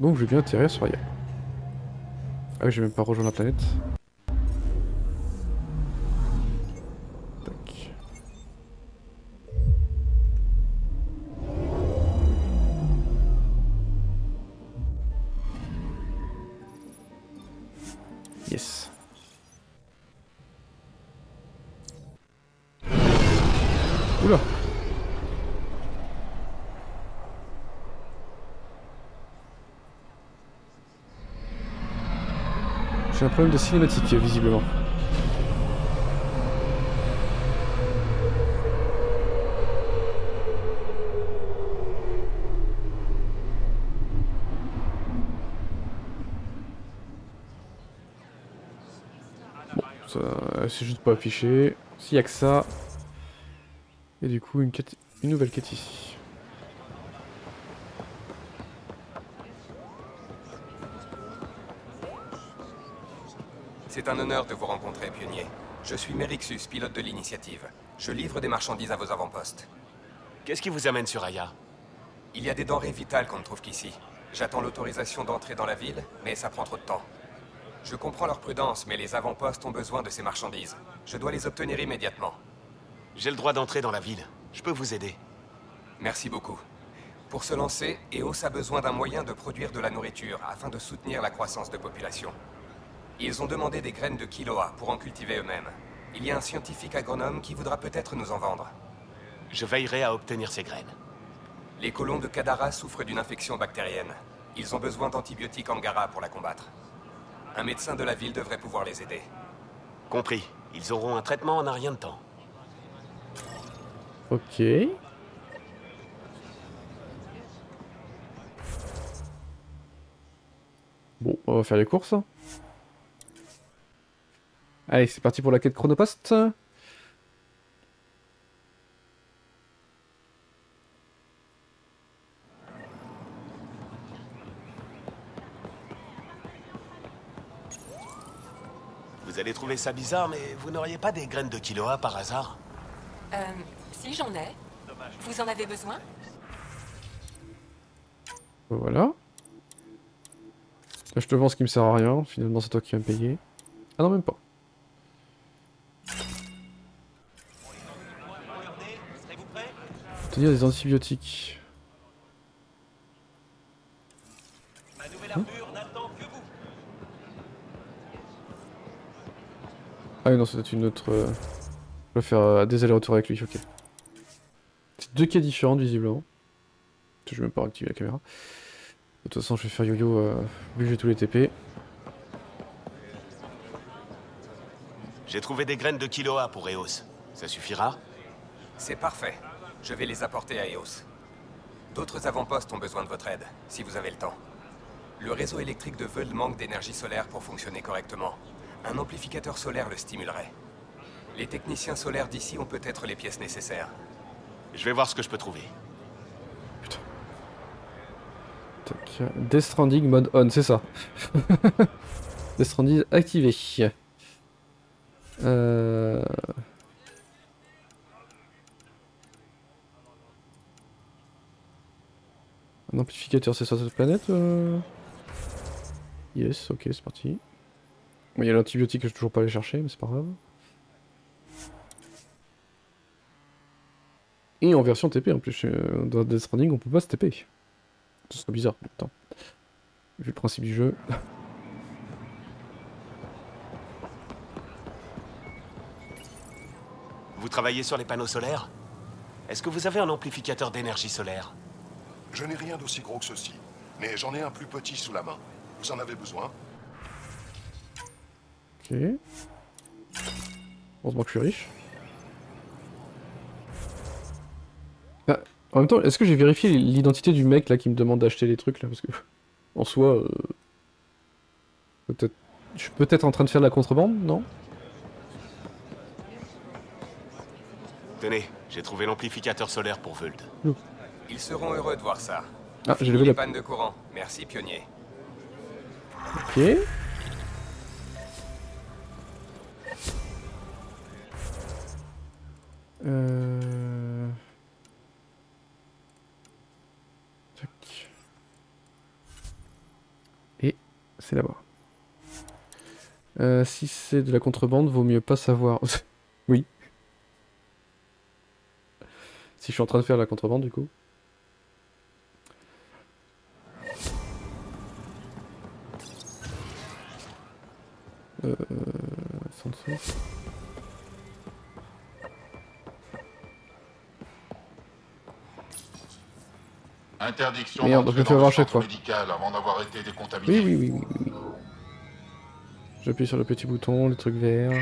Donc je viens tirer sur Aya. Ah oui, j'ai même pas rejoint la planète. Tac. Yes. Oula. J'ai un problème de cinématique visiblement. Bon, ça c'est juste pas affiché. S'il n'y a que ça. Et du coup une quête, une nouvelle quête ici. C'est un honneur de vous rencontrer, pionnier. Je suis Merixus, pilote de l'initiative. Je livre des marchandises à vos avant-postes. Qu'est-ce qui vous amène sur Aya? Il y a des denrées vitales qu'on ne trouve qu'ici. J'attends l'autorisation d'entrer dans la ville, mais ça prend trop de temps. Je comprends leur prudence, mais les avant-postes ont besoin de ces marchandises. Je dois les obtenir immédiatement. J'ai le droit d'entrer dans la ville. Je peux vous aider. Merci beaucoup. Pour se lancer, Eos a besoin d'un moyen de produire de la nourriture afin de soutenir la croissance de population. Ils ont demandé des graines de Kiloa pour en cultiver eux-mêmes. Il y a un scientifique agronome qui voudra peut-être nous en vendre. Je veillerai à obtenir ces graines. Les colons de Kadara souffrent d'une infection bactérienne. Ils ont besoin d'antibiotiques Angara pour la combattre. Un médecin de la ville devrait pouvoir les aider. Compris. Ils auront un traitement en un rien de temps. Ok. Bon, on va faire les courses. Allez, c'est parti pour la quête Chronopost. Vous allez trouver ça bizarre, mais vous n'auriez pas des graines de Kiloa par hasard? Si j'en ai. Vous en avez besoin? Voilà. Là, je te vends ce qui me sert à rien. Finalement, c'est toi qui vas me payer. Ah non, même pas. Des antibiotiques. Ma nouvelle armure n'attend que vous. Ah oui, non, c'est une autre. Je vais faire des allers-retours avec lui, ok. C'est deux cas différents, visiblement. Je vais même pas activer la caméra. De toute façon, je vais faire yo-yo vu que j'ai tous les TP. J'ai trouvé des graines de Kiloa pour Eos. Ça suffira? C'est parfait. Je vais les apporter à Eos. D'autres avant-postes ont besoin de votre aide, si vous avez le temps. Le réseau électrique de Voeld manque d'énergie solaire pour fonctionner correctement. Un amplificateur solaire le stimulerait. Les techniciens solaires d'ici ont peut-être les pièces nécessaires. Je vais voir ce que je peux trouver. Putain. Tac. Death Stranding mode on, c'est ça. Death Stranding activé. Un amplificateur, c'est ça cette planète Yes, ok, c'est parti. Il y a l'antibiotique que je vais toujours pas aller chercher, mais c'est pas grave. Et en version TP en plus, dans Death Stranding on peut pas se TP. Ce serait bizarre, putain. Vu le principe du jeu. Vous travaillez sur les panneaux solaires? Est-ce que vous avez un amplificateur d'énergie solaire? Je n'ai rien d'aussi gros que ceci, mais j'en ai un plus petit sous la main. Vous en avez besoin? Ok. Heureusement que je suis riche. Ah, en même temps, est-ce que j'ai vérifié l'identité du mec là qui me demande d'acheter les trucs là? Parce que, en soi, peut-être, je suis peut-être en train de faire de la contrebande, non? Tenez, j'ai trouvé l'amplificateur solaire pour Voeld. Oh. Ils seront heureux de voir ça. Ah, j'ai levé la panne de courant. Merci, pionnier. Ok. c'est là-bas. Si c'est de la contrebande, vaut mieux pas savoir. Oui. Si je suis en train de faire la contrebande, du coup. Sans sens. Interdiction d'entrer dans le centre médical avant d'avoir été décontaminé. Oui. J'appuie sur le petit bouton, le truc vert.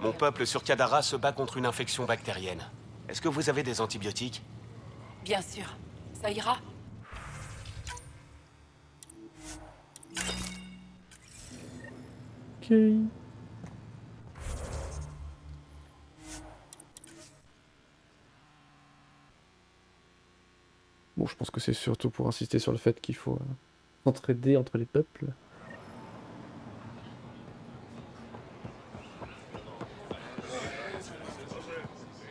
Mon peuple sur Kadara se bat contre une infection bactérienne. Est-ce que vous avez des antibiotiques? Bien sûr. Ça ira. Ok. Bon, je pense que c'est surtout pour insister sur le fait qu'il faut s'entraider entre les peuples.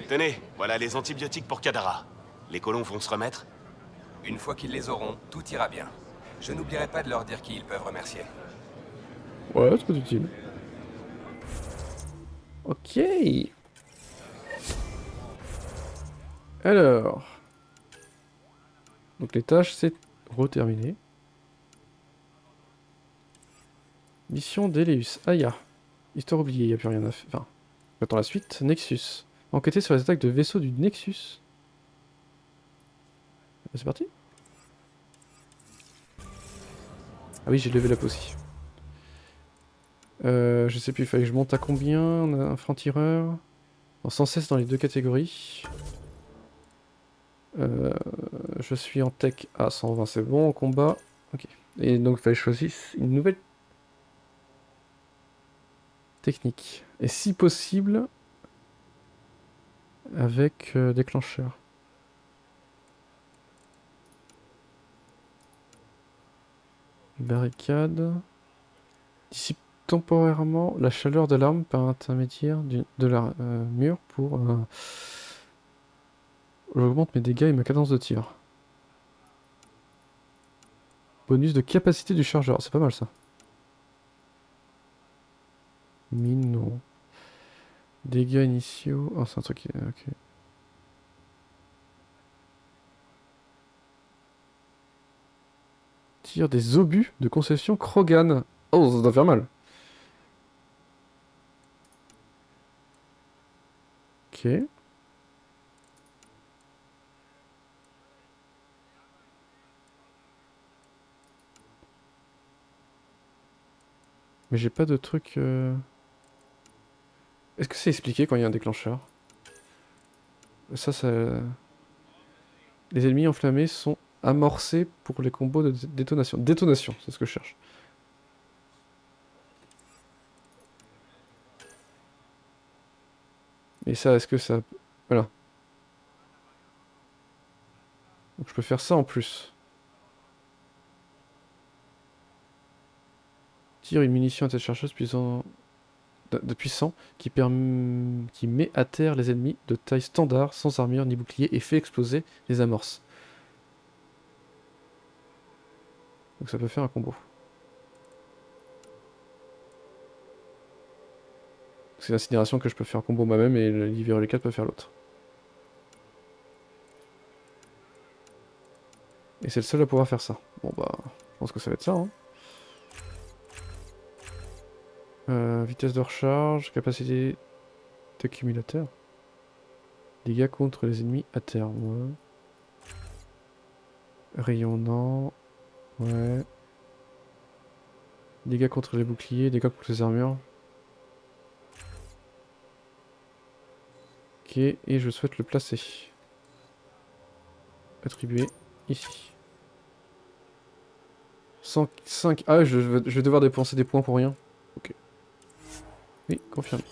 Tenez, voilà les antibiotiques pour Kadara. Les colons vont se remettre. Une fois qu'ils les auront, tout ira bien. Je n'oublierai pas de leur dire qui ils peuvent remercier. Ouais, c'est pas utile. Ok. Alors... donc les tâches, c'est re-terminé. Mission d'Eleus. Aya. Histoire oubliée, il n'y a plus rien à faire. Enfin, j'attends la suite. Nexus. Enquêter sur les attaques de vaisseaux du Nexus. C'est parti. Ah oui, j'ai levé la aussi. Je sais plus, il fallait que je monte à combien. On a un franc-tireur. Sans cesse dans les deux catégories. Je suis en tech à 120, c'est bon, en combat. Ok. Et donc il fallait choisir une nouvelle technique. Et si possible, avec déclencheur. Barricade. Dissipe temporairement la chaleur de l'arme par intermédiaire de la mur pour... j'augmente mes dégâts et ma cadence de tir. Bonus de capacité du chargeur, c'est pas mal ça. Mine, non. Dégâts initiaux... oh, c'est un truc... ok. Tir des obus de conception Krogan. Oh, ça doit faire mal. Ok. Mais j'ai pas de truc... Est-ce que c'est expliqué quand il y a un déclencheur? Ça, ça... Les ennemis enflammés sont amorcés pour les combos de détonation. Détonation, c'est ce que je cherche. Et ça, est-ce que ça... voilà. Donc je peux faire ça en plus. Tire une munition à tête chercheuse de puissant qui met à terre les ennemis de taille standard, sans armure ni bouclier, et fait exploser les amorces. Donc ça peut faire un combo. C'est l'incinération que je peux faire combo moi-même et le glypholica peut faire l'autre. Et c'est le seul à pouvoir faire ça. Bon bah, je pense que ça va être ça, hein. Vitesse de recharge, capacité d'accumulateur. Dégâts contre les ennemis à terme. Ouais. Rayonnant. Ouais. Dégâts contre les boucliers, dégâts contre les armures. Ok, et je souhaite le placer. Attribuer ici. 5. Ah, je vais devoir dépenser des points pour rien. Ok. Oui, confirmé.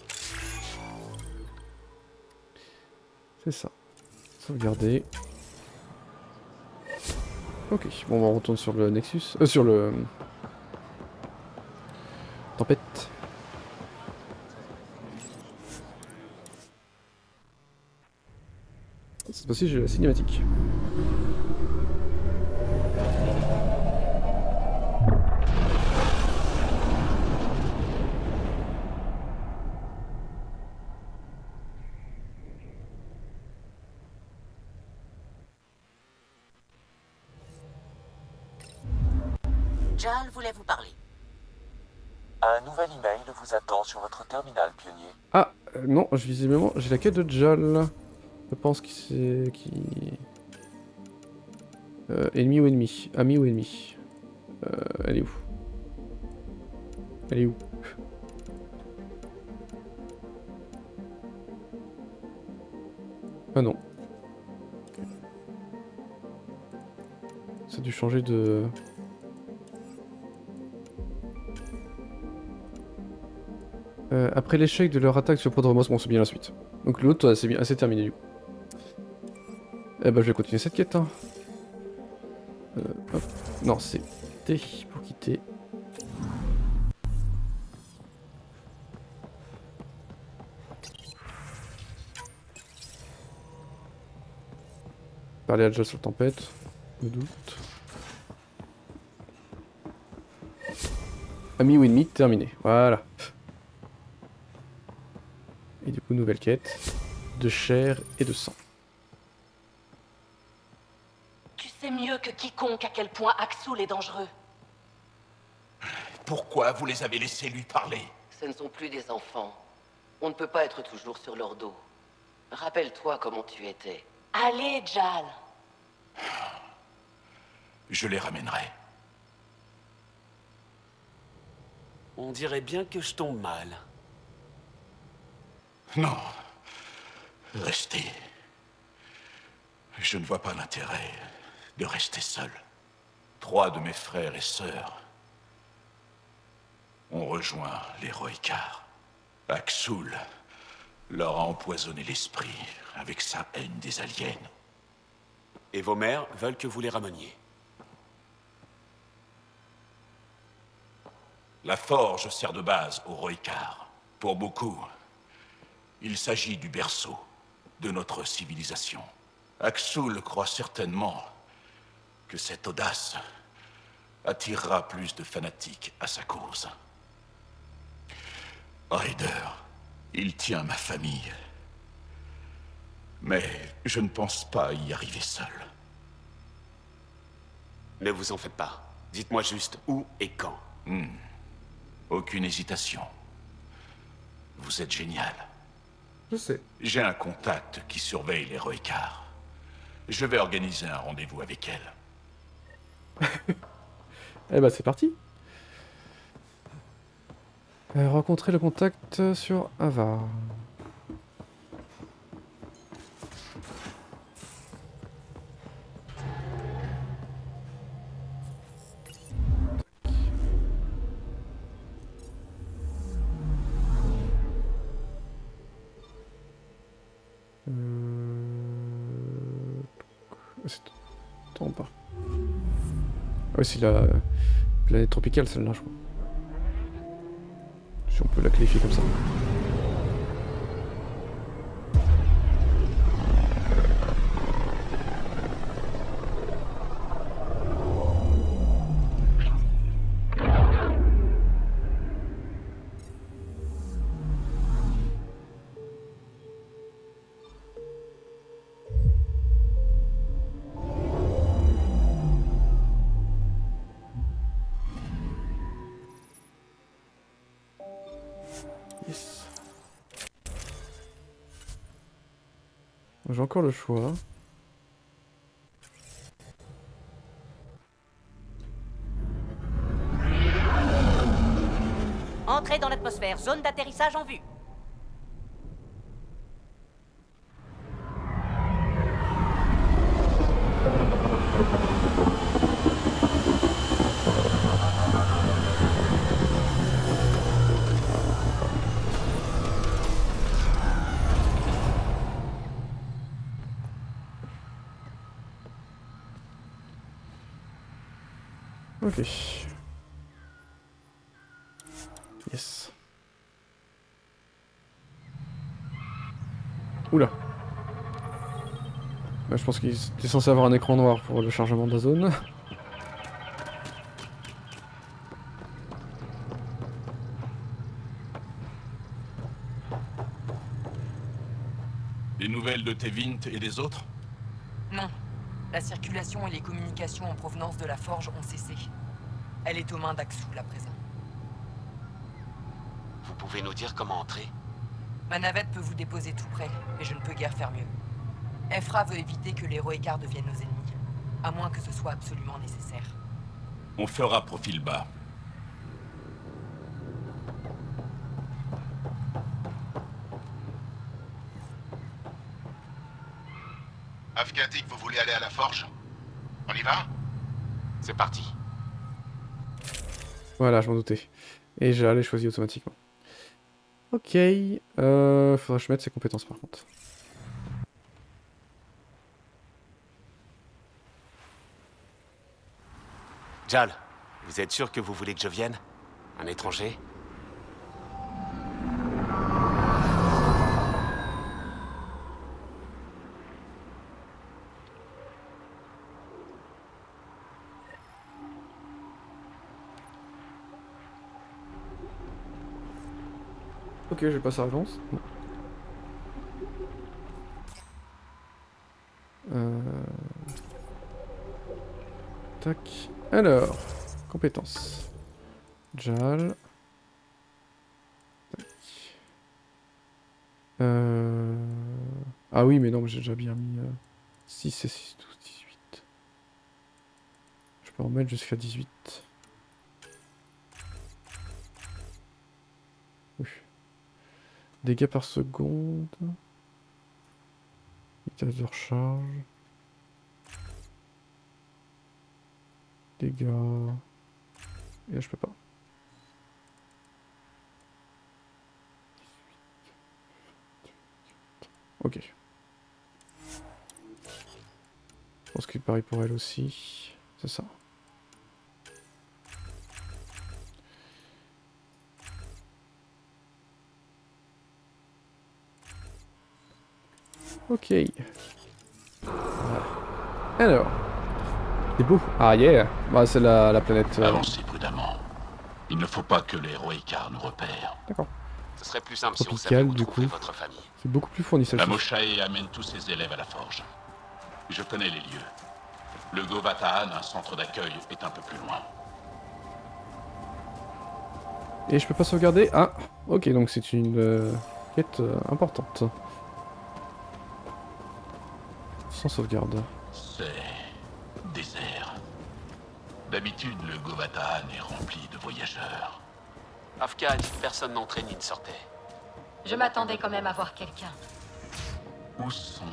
C'est ça. Sauvegarder. Ok, bon, on retourne sur le Nexus. Sur le... Tempête. cette fois-ci j'ai la cinématique. Jaal voulait vous parler. Un nouvel email vous attend sur votre terminal, pionnier. Ah, non, visiblement, j'ai la quête de Jaal. Je pense qu'il c'est... ennemi ou ennemi? Ami ou ennemi? Elle est où? Elle est où? Ah non. Ça a dû changer de... après l'échec de leur attaque sur Prodromos, bon, c'est bien la suite. Donc l'autre, c'est bien assez terminé du coup. Eh ben je vais continuer cette quête. Hein. Hop. Non, c'est T pour quitter. Parler à Jaal sur tempête, me doute. Ami ou ennemi, terminé. Voilà. Et du coup, nouvelle quête de chair et de sang. Tu sais mieux que quiconque à quel point Aksuul est dangereux. Pourquoi vous les avez laissés lui parler? Ce ne sont plus des enfants. On ne peut pas être toujours sur leur dos. Rappelle-toi comment tu étais. Allez, Jaal. Je les ramènerai. On dirait bien que je tombe mal. Non. Restez. Je ne vois pas l'intérêt de rester seul. 3 de mes frères et sœurs ont rejoint les Héroïcar. Aksuul leur a empoisonné l'esprit avec sa haine des aliens. Et vos mères veulent que vous les rameniez. La forge sert de base aux Héroïcar. Pour beaucoup... il s'agit du berceau de notre civilisation. Aksuul croit certainement que cette audace attirera plus de fanatiques à sa cause. Raider, il tient ma famille. Mais je ne pense pas y arriver seul. Ne vous en faites pas. Dites-moi juste où et quand. Aucune hésitation. Vous êtes génial. J'ai un contact qui surveille les Héroïcar. Je vais organiser un rendez-vous avec elle. Eh ben c'est parti. Rencontrer le contact sur Ava. C'est la planète tropicale celle-là, je crois. Si on peut la qualifier comme ça. J'ai encore le choix. Entrez dans l'atmosphère, zone d'atterrissage en vue. Ok. Yes. Oula. Bah, je pense qu'il était censé avoir un écran noir pour le chargement de la zone. Des nouvelles de Tevint et des autres? Non. La circulation et les communications en provenance de la forge ont cessé. Elle est aux mains d'Aksuul à présent. Vous pouvez nous dire comment entrer? Ma navette peut vous déposer tout près, mais je ne peux guère faire mieux. Efra veut éviter que les Héroïcar deviennent nos ennemis, à moins que ce soit absolument nécessaire. On fera profil bas. Afkatik, vous voulez aller à la forge? On y va? C'est parti. Voilà, je m'en doutais. Et Jaal est choisi automatiquement. Ok, faudra que je mette ses compétences par contre. Jaal, vous êtes sûr que vous voulez que je vienne? Un étranger? Ok, j'ai pas sa réponse. Tac. Alors, compétences. Jaal. Tac. Ah oui, mais non, j'ai déjà bien mis 6 et 6, 12, 18. Je peux en mettre jusqu'à 18. Oui. Dégâts par seconde. Vitesse de recharge. Dégâts. Et là je peux pas. Ok. Je pense qu'il pareil pour elle aussi. C'est ça. Ok. Voilà. Alors. C'est beau. Ah yeah. Bah c'est la planète. Avancez prudemment. Il ne faut pas que les Héroïcar nous repèrent. D'accord. Ce serait plus simple tropical, si vous saviez où trouver votre famille. C'est beaucoup plus fournisseur. La Moshae amène tous ses élèves à la forge. Je connais les lieux. Le Govataan, un centre d'accueil, est un peu plus loin. Et je peux pas sauvegarder. Ah. Ok, donc c'est une quête importante. Sans sauvegarde. C'est... désert. D'habitude, le Govataan est rempli de voyageurs. Afka a dit que personne n'entrait ni ne sortait. Je m'attendais quand même à voir quelqu'un. Où sont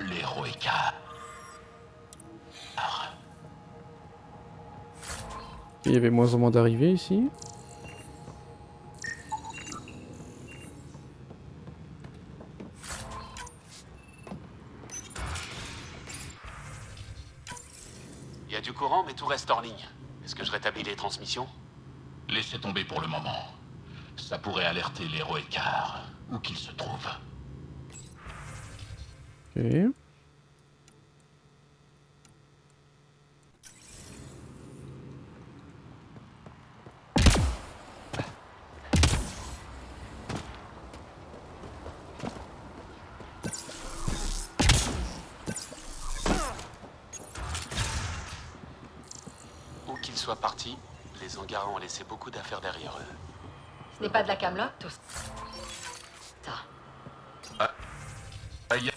les Héroïcar? Il y avait moins en moins d'arrivées ici. Tout reste en ligne. Est-ce que je rétablis les transmissions? Laissez tomber pour le moment. Ça pourrait alerter les Héroïcar, où qu'ils se trouvent. Ok. Ont laissé beaucoup d'affaires derrière eux. Ce n'est pas de la Kaamelott, tout ça. Aya.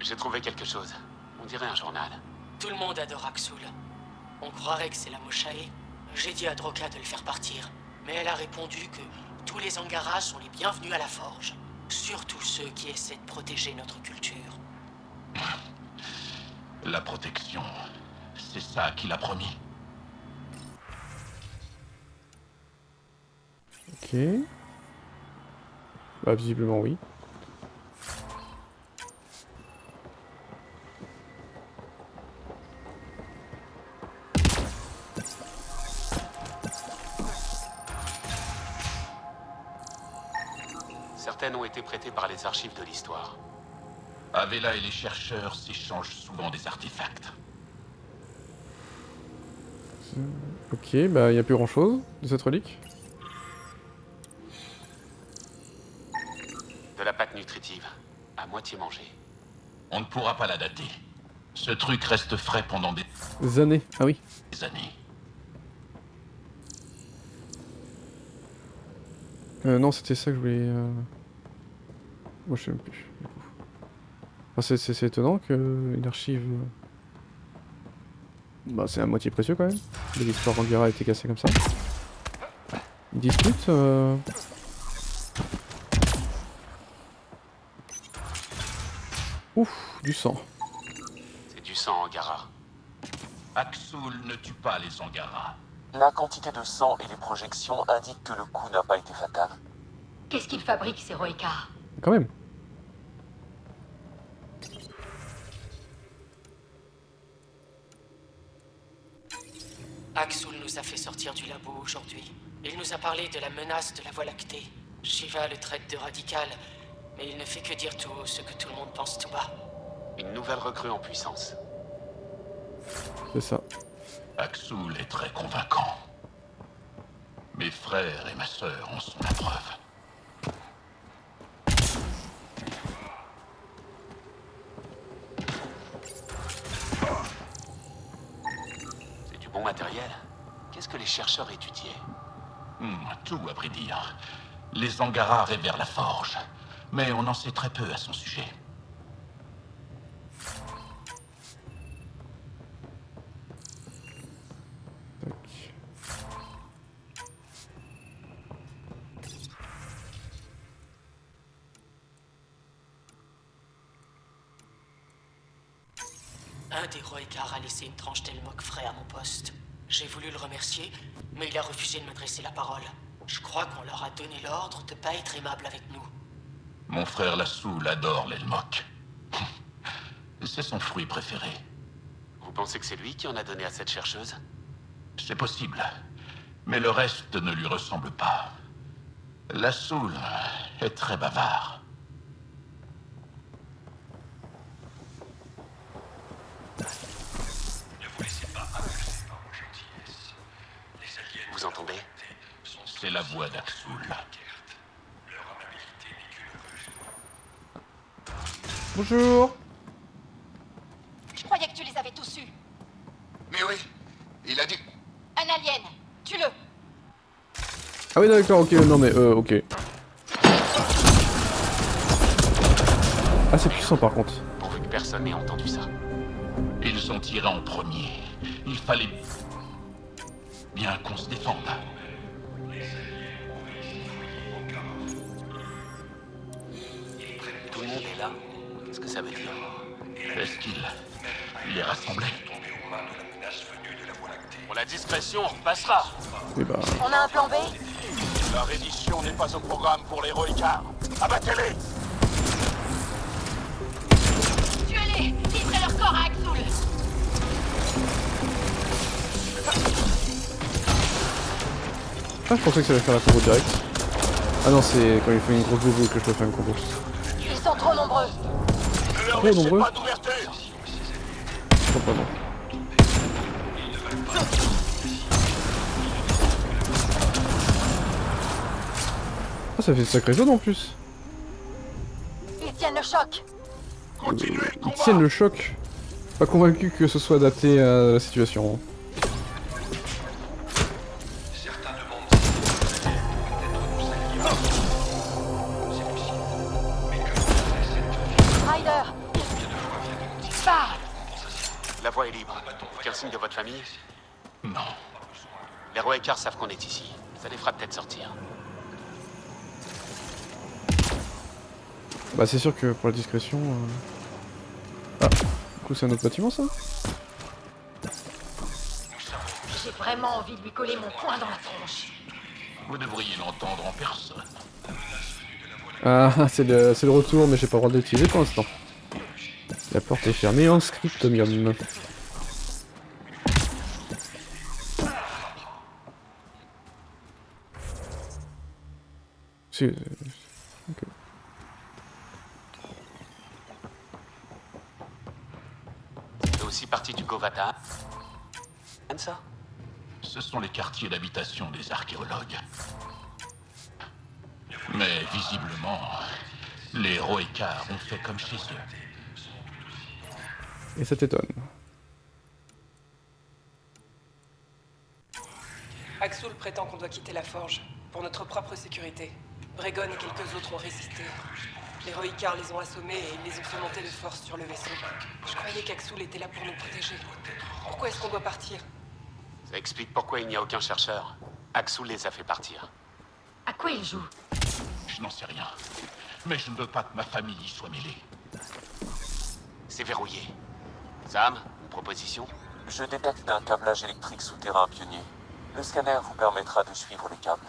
J'ai trouvé quelque chose. On dirait un journal. Tout le monde adore Aksuul. On croirait que c'est la Moshae. J'ai dit à Droka de le faire partir, mais elle a répondu que tous les Angaras sont les bienvenus à la forge. Surtout ceux qui essaient de protéger notre culture. La protection, c'est ça qu'il a promis. Ok. Bah visiblement oui. Certaines ont été prêtées par les archives de l'histoire. Avella et les chercheurs s'échangent souvent des artefacts. Ok, bah il n'y a plus grand chose de cette relique. De la pâte nutritive, à moitié mangée. On ne pourra pas la dater. Ce truc reste frais pendant des années. Ah oui. Des années. Non, c'était ça que je voulais... Moi je sais même plus. Enfin, c'est étonnant qu'une archive... Bah c'est à moitié précieux quand même. L'histoire Rangara a été cassée comme ça. Une dispute Ouf, du sang. C'est du sang Angara. Aksuul ne tue pas les Angara. La quantité de sang et les projections indiquent que le coup n'a pas été fatal. Qu'est-ce qu'il fabrique ces Héroïcar? Quand même. Aksuul nous a fait sortir du labo aujourd'hui. Il nous a parlé de la menace de la Voie lactée. Shiva le traite de radical, mais il ne fait que dire tout haut ce que tout le monde pense tout bas. Une nouvelle recrue en puissance. C'est ça. Aksuul est très convaincant. Mes frères et ma sœur en sont la preuve. Bon matériel. Qu'est-ce que les chercheurs étudiaient? Tout, à vrai dire. Les Angara révèrent la forge, mais on en sait très peu à son sujet. Un des Héroïcar a laissé une tranche d'Helmok frais à mon poste. J'ai voulu le remercier, mais il a refusé de m'adresser la parole. Je crois qu'on leur a donné l'ordre de ne pas être aimable avec nous. Mon frère Lathoul adore l'Helmok. C'est son fruit préféré. Vous pensez que c'est lui qui en a donné à cette chercheuse? C'est possible, mais le reste ne lui ressemble pas. Lathoul est très bavard. Vous entendez? C'est la voix d'Aksuul. Bonjour. Je croyais que tu les avais tous eus. Mais oui, il a dit... Un alien, tue-le. Ah oui d'accord, ok, non mais ok. Ah c'est puissant par contre. Pourvu que personne n'ait entendu ça. Ils ont tiré en premier. Il fallait... bien qu'on se défende. Tout le monde est là. Qu'est-ce que ça veut dire? Est-ce qu'il est rassemblé? Pour la discrétion, on repassera. Bah... On a un plan B. La reddition n'est pas au programme pour les Héroïcar. Abattez-les. Tuez-les. Livrez leur corps à Aksuul. Ah, je pensais que ça allait faire la combo direct. Ah non, c'est quand il fait une grosse boubou que je peux faire une combo. Ils sont trop nombreux. Trop nombreux. Oh, pardon. Ah, ça fait une sacrée zone en plus. Ils tiennent le choc. Ils tiennent le choc. Pas convaincu que ce soit adapté à la situation. Non. Les Héroïcar savent qu'on est ici. Ça les fera peut-être sortir. Bah c'est sûr que pour la discrétion... Ah, du coup c'est un autre bâtiment ça? J'ai vraiment envie de lui coller mon poing dans la tronche. Vous devriez l'entendre en personne. Ah, c'est le retour, mais j'ai pas le droit de l'utiliser pour l'instant. La porte est fermée en scriptomium. Okay. aussi partie du Govataan. Ça ? Ce sont les quartiers d'habitation des archéologues. Mais visiblement, les Héroïcar ont fait comme chez eux. Et ça t'étonne. Aksuul prétend qu'on doit quitter la forge, pour notre propre sécurité. Bregon et quelques autres ont résisté. Les Héroïcar les ont assommés et ils les ont fait monter de force sur le vaisseau. Je croyais qu'Aksuul était là pour nous protéger. Pourquoi est-ce qu'on doit partir? Ça explique pourquoi il n'y a aucun chercheur. Aksuul les a fait partir. À quoi il joue? Je n'en sais rien. Mais je ne veux pas que ma famille y soit mêlée. C'est verrouillé. Sam, une proposition? Je détecte un câblage électrique souterrain pionnier. Le scanner vous permettra de suivre les câbles.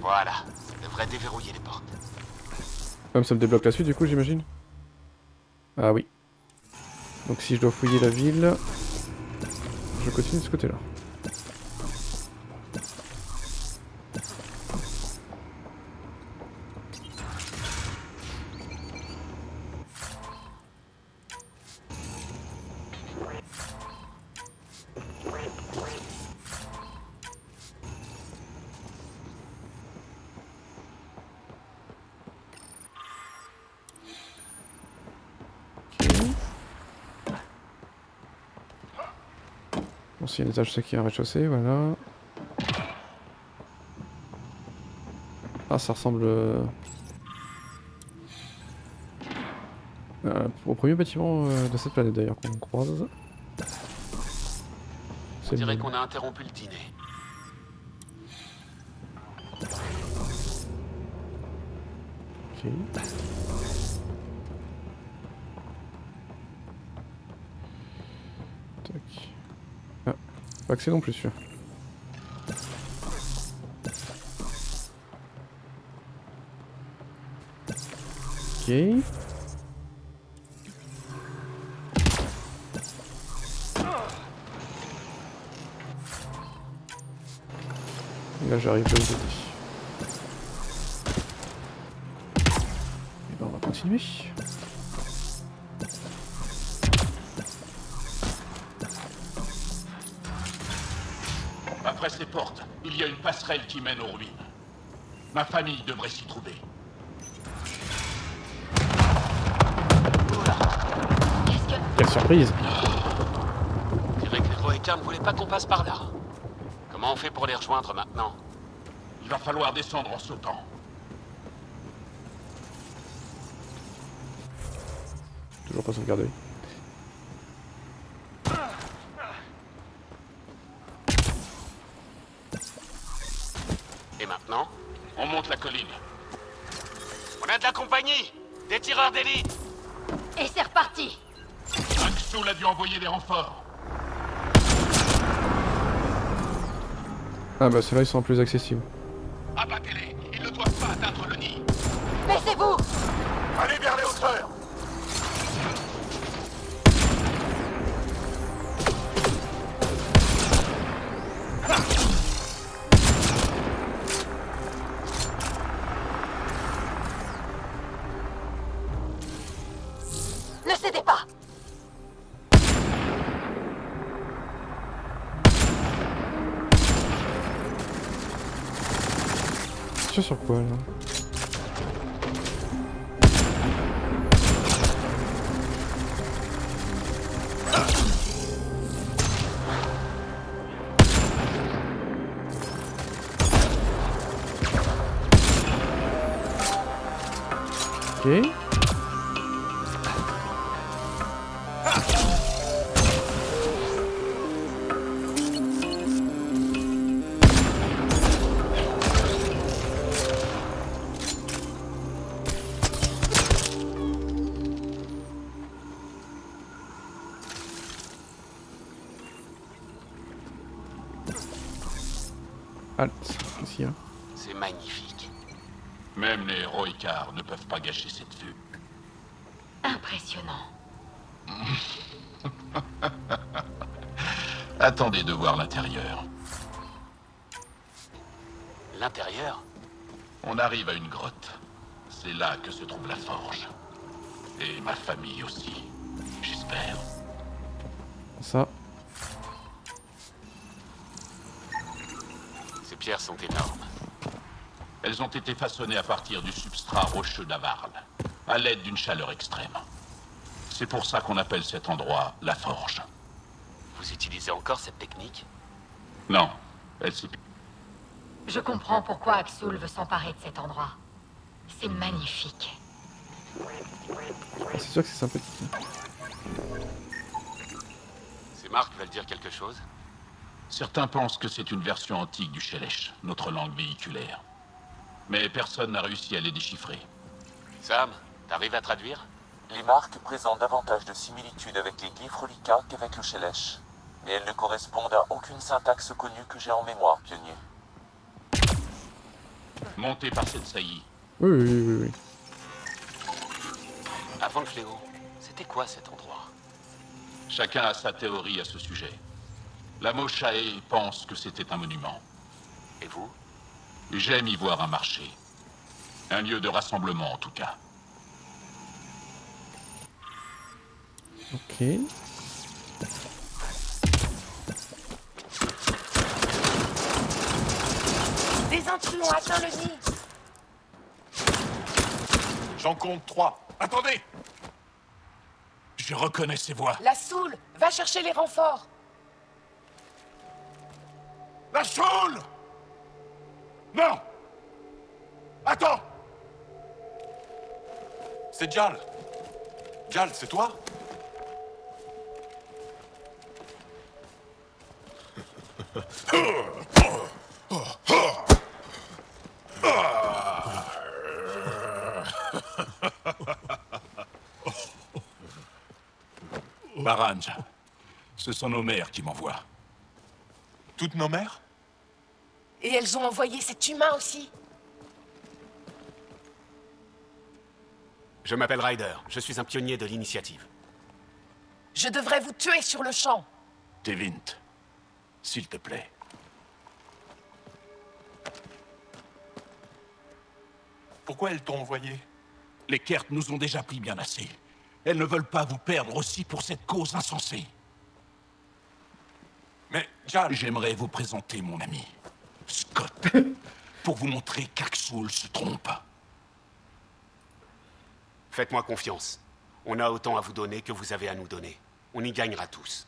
Voilà, ça devrait déverrouiller les portes. Comme ça me débloque la suite du coup j'imagine. Ah oui. Donc si je dois fouiller la ville, je continue de ce côté-là. Il y a un étage, je sais qu'il y a un rez-de-chaussée, voilà. Ah, ça ressemble au premier bâtiment de cette planète d'ailleurs qu'on croise. On dirait qu'on a interrompu le dîner. Ok. Tac. Pas accès non plus sûr. Ok. Là j'arrive à vous aider. Et ben on va continuer. Après ces portes, il y a une passerelle qui mène aux ruines. Ma famille devrait s'y trouver. Quelle surprise! On dirait que les Héroïcar ne voulaient pas qu'on passe par là. Comment on fait pour les rejoindre maintenant? Il va falloir descendre en sautant. Toujours pas sauvegarder. On monte la colline. On a de la compagnie! Des tireurs d'élite! Et c'est reparti! Aksuul a dû envoyer des renforts. Ah bah ceux-là ils sont plus accessibles. Abattez-les! Ils ne doivent pas atteindre le nid! Baissez-vous! Allez vers les hauteurs! Sur quoi là? Ok. C'est magnifique. Même les Héroïcar ne peuvent pas gâcher cette vue. Impressionnant. Attendez de voir l'intérieur. L'intérieur? On arrive à une grotte. c'est là que se trouve la forge. Et ma famille aussi, j'espère. Ça. Ces pierres sont énormes. Elles ont été façonnées à partir du substrat rocheux d'Avarle, à l'aide d'une chaleur extrême. C'est pour ça qu'on appelle cet endroit la forge. Vous utilisez encore cette technique? Non, elle s'y... Je comprends pourquoi Aksuul veut s'emparer de cet endroit. C'est magnifique. C'est sûr que c'est sympathique. Ces marques veulent dire quelque chose? Certains pensent que c'est une version antique du Shelesh, notre langue véhiculaire. Mais personne n'a réussi à les déchiffrer. Sam, t'arrives à traduire? Les marques présentent davantage de similitudes avec les glypholica qu'avec le Shelesh. Mais elles ne correspondent à aucune syntaxe connue que j'ai en mémoire, pionnier. Montez par cette saillie. Oui. Avant le fléau, c'était quoi cet endroit? Chacun a sa théorie à ce sujet. La Moshae pense que c'était un monument. Et vous? J'aime y voir un marché. Un lieu de rassemblement, en tout cas. Ok. Les intrus ont atteint le nid. J'en compte 3. Attendez! Je reconnais ces voix. La Soule! Va chercher les renforts! La Soule! Non! Attends! C'est Jaal. Jaal, c'est toi? Baranj, ce sont nos mères qui m'envoient. Toutes nos mères? Et elles ont envoyé cet humain aussi. Je m'appelle Ryder, je suis un pionnier de l'initiative. Je devrais vous tuer sur le champ. Tevint, s'il te plaît. Pourquoi elles t'ont envoyé? Les Kert nous ont déjà pris bien assez. Elles ne veulent pas vous perdre aussi pour cette cause insensée. Mais, Jaal... J'aimerais vous présenter mon ami, Scott, pour vous montrer qu'Aksuul se trompe. Faites-moi confiance. On a autant à vous donner que vous avez à nous donner. On y gagnera tous.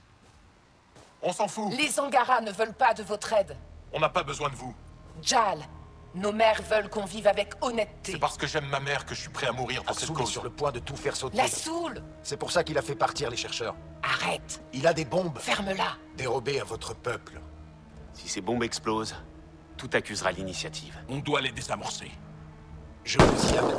On s'en fout. Les Angara ne veulent pas de votre aide. On n'a pas besoin de vous. Jaal, nos mères veulent qu'on vive avec honnêteté. C'est parce que j'aime ma mère que je suis prêt à mourir pour cette cause. Sur le point de tout faire sauter. La Soule! C'est pour ça qu'il a fait partir les chercheurs. Arrête! Il a des bombes. Ferme-la. Dérobées à votre peuple. Si ces bombes explosent, tout accusera l'initiative. On doit les désamorcer. Je vous y amène.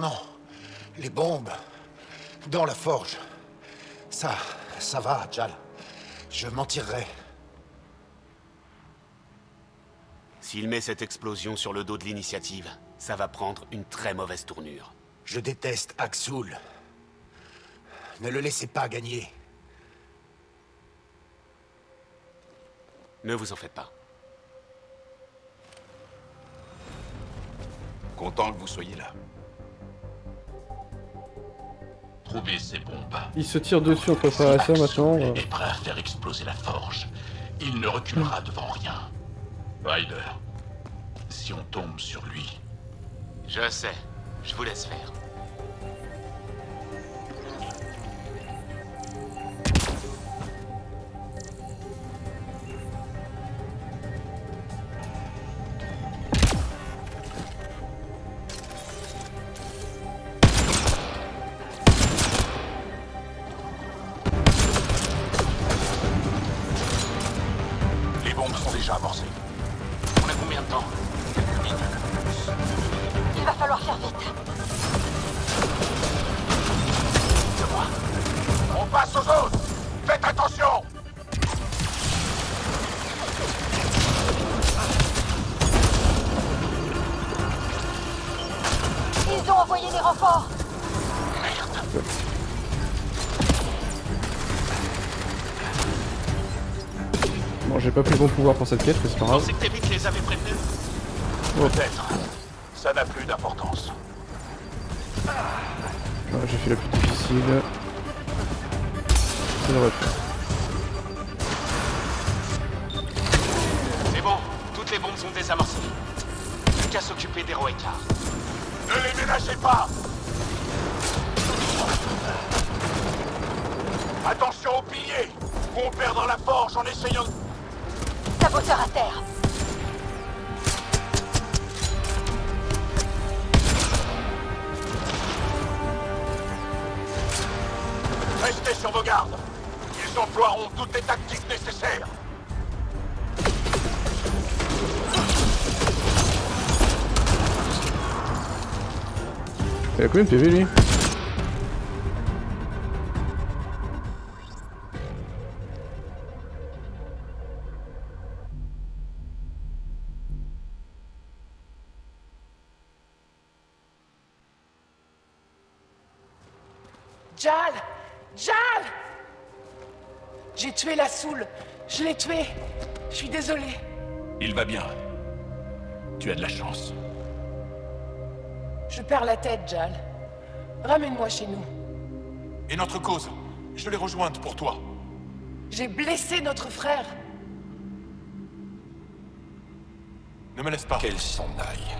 Non. Les bombes. Dans la forge. Ça va, Jaal. Je m'en tirerai. S'il met cette explosion sur le dos de l'initiative, ça va prendre une très mauvaise tournure. Je déteste Aksuul. Ne le laissez pas gagner. Ne vous en faites pas. Content que vous soyez là. Trouvez ces bombes. Il se tire dessus, on prépare à ça maintenant. Il est prêt à faire exploser la forge. Il ne reculera devant rien. Ryder, si on tombe sur lui... Je sais, je vous laisse faire. Ils ont envoyé des renforts. récolte. Bon, j'ai pas pris bon pouvoir pour cette quête, mais c'est pas grave. Je pensais que Tevint les avait prévenus. Oh. Peut-être. Ça n'a plus d'importance. Ah, j'ai fait la plus difficile. C'est la voiture. Les bombes sont désamorcées. Plus qu'à s'occuper d'Héroïcar. Ne les ménagez pas! Attention aux piliers! On perd dans la forge en essayant de... Saboteur à terre! Restez sur vos gardes! Ils emploieront toutes les tactiques nécessaires! Il a combien de PV lui? Jaal! Jaal! J'ai tué la Soule! Je l'ai tué! Je suis désolé. Il va bien. Tu as de la chance. Je perds la tête, Jaal. Ramène-moi chez nous. Et notre cause? Je l'ai rejointe pour toi. J'ai blessé notre frère. Ne me laisse pas. Qu'elle s'en aille.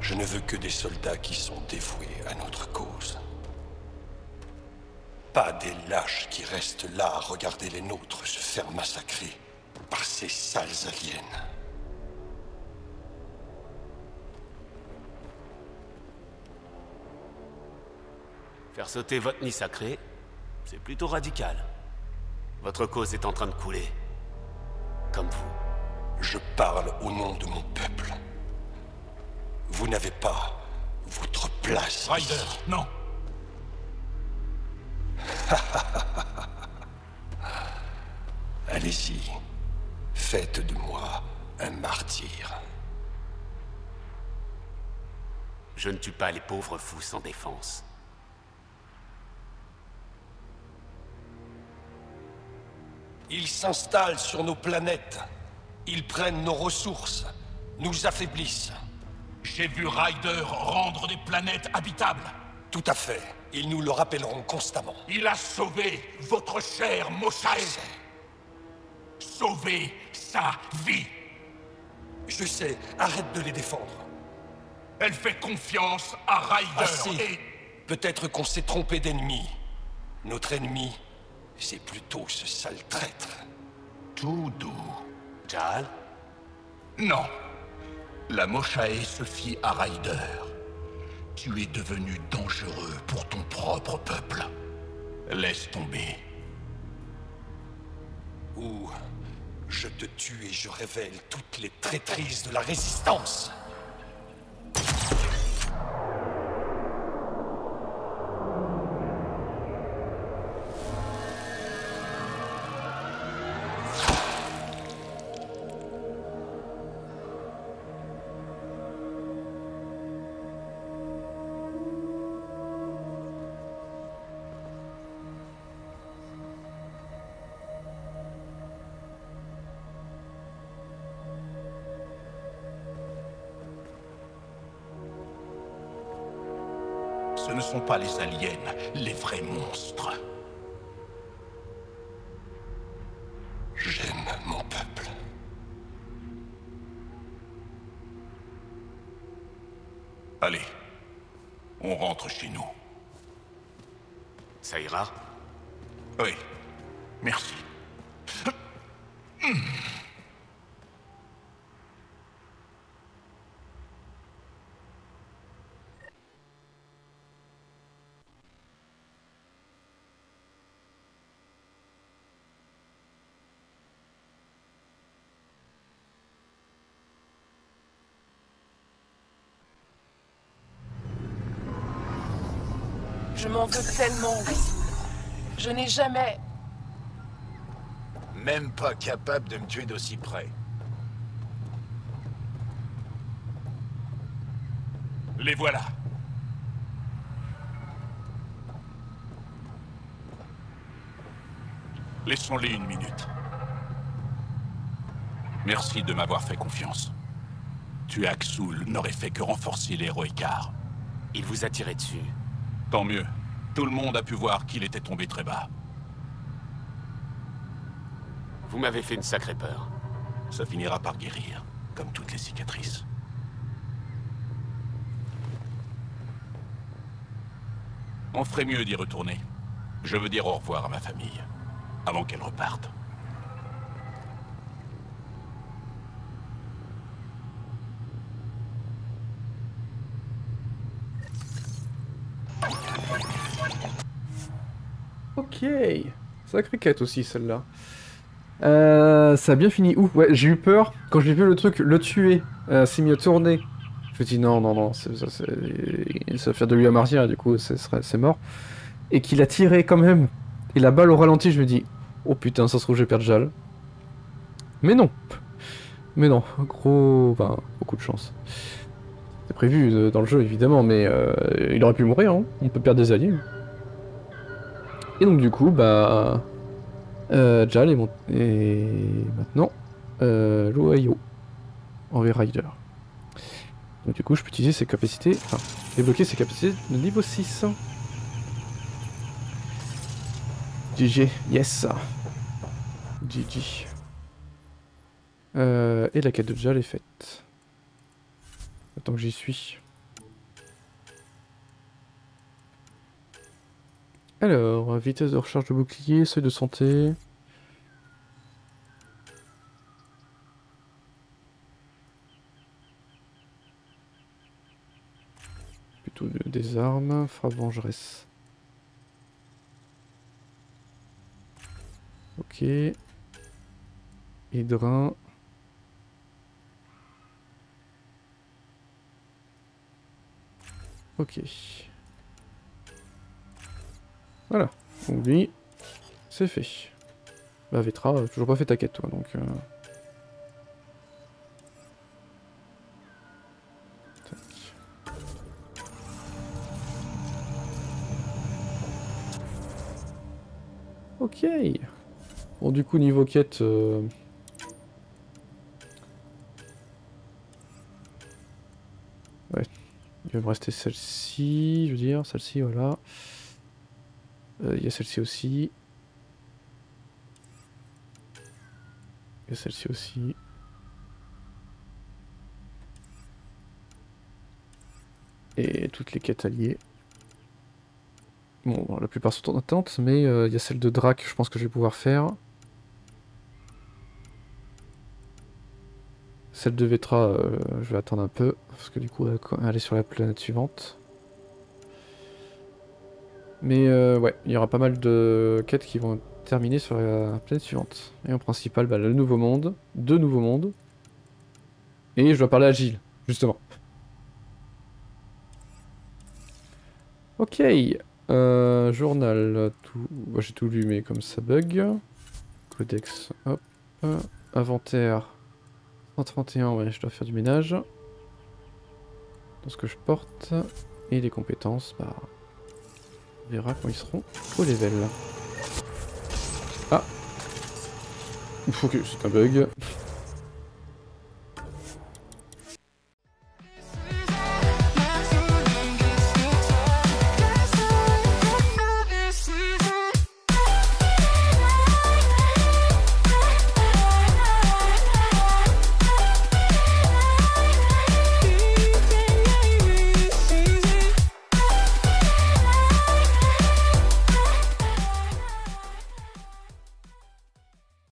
Je ne veux que des soldats qui sont dévoués à notre cause. Pas des lâches qui restent là à regarder les nôtres se faire massacrer par ces sales aliens. Faire sauter votre nid sacré, c'est plutôt radical. Votre cause est en train de couler. Comme vous. Je parle au nom de mon peuple. Vous n'avez pas votre place. Ryder, ici. Non. Allez-y. Faites de moi un martyr. Je ne tue pas les pauvres fous sans défense. Ils s'installent sur nos planètes. Ils prennent nos ressources, nous affaiblissent. J'ai vu Ryder rendre des planètes habitables. Tout à fait. Ils nous le rappelleront constamment. Il a sauvé votre chère Moshae. Sauvé sa vie. Je sais, arrête de les défendre. Elle fait confiance à Ryder et... Peut-être qu'on s'est trompé d'ennemi. Notre ennemi... c'est plutôt ce sale traître. Tout doux. Jaal? Non. La Moshae se fie à Ryder. Tu es devenu dangereux pour ton propre peuple. Laisse tomber. Ou je te tue et je révèle toutes les traîtrises de la Résistance. Ce ne sont pas les aliens, les vrais monstres. J'aime mon peuple. Allez, on rentre chez nous. Ça ira? Oui, merci. Je m'en veux tellement, Aksuul. Je n'ai jamais... Même pas capable de me tuer d'aussi près. Les voilà. Laissons-les une minute. Merci de m'avoir fait confiance. Tuer Aksuul n'aurait fait que renforcer les Héroïcar. Il vous a tiré dessus. Tant mieux. Tout le monde a pu voir qu'il était tombé très bas. Vous m'avez fait une sacrée peur. Ça finira par guérir, comme toutes les cicatrices. On ferait mieux d'y retourner. Je veux dire au revoir à ma famille, avant qu'elle reparte. Ok, sacrée quête aussi celle-là. Ça a bien fini. Ouh, ouais, j'ai eu peur quand j'ai vu le truc, le tuer, s'est mis à tourner. Je me suis dit non, il va faire de lui un martyr et du coup c'est mort. Et qu'il a tiré quand même, et la balle au ralenti, je me dis oh putain, ça se trouve je vais perdre Jaal. Mais non, beaucoup de chance. C'est prévu dans le jeu évidemment, mais il aurait pu mourir, hein. On peut perdre des alliés. Et donc du coup, Jaal est maintenant l'Ohio envers Rider. Donc du coup, je peux utiliser ses capacités, enfin, débloquer ses capacités de niveau 6. GG, yes. GG. Et la quête de Jaal est faite. Attends que j'y suis. Alors, vitesse de recharge de bouclier, seuil de santé... Plutôt des armes, frappe vengeresse. Ok. Hydrin. Ok. Voilà, donc lui, c'est fait. Bah Vetra, toujours pas fait ta quête toi, donc... Tac. Ok. Bon du coup, niveau quête... Ouais, il va me rester celle-ci, je veux dire, celle-ci, voilà. Il y a celle-ci aussi. Il y a celle-ci aussi. Et toutes les quêtes alliées. Bon, la plupart sont en attente, mais il y a celle de Drac, je pense que je vais pouvoir faire. Celle de Vetra, je vais attendre un peu, parce que du coup, elle est sur la planète suivante. Mais ouais, il y aura pas mal de quêtes qui vont terminer sur la planète suivante. Et en principal, bah, le nouveau monde, deux nouveaux mondes. Et je dois parler à Jaal, justement. Ok, journal, tout... Bah, j'ai tout lu, mais comme ça bug. Codex, hop. Inventaire, 131, ouais, je dois faire du ménage. Dans ce que je porte. Et les compétences, bah... On verra quand ils seront au level. Ah, ok, c'est un bug.